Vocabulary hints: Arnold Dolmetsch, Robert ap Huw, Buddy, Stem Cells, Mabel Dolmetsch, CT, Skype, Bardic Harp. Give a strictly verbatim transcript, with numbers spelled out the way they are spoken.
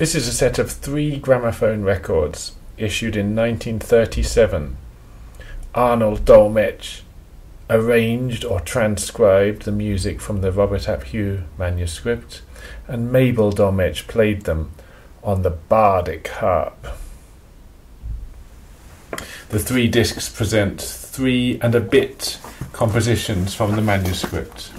This is a set of three gramophone records issued in nineteen thirty-seven. Arnold Dolmetsch arranged or transcribed the music from the Robert ap Huw manuscript, and Mabel Dolmetsch played them on the Bardic harp. The three discs present three and a bit compositions from the manuscript.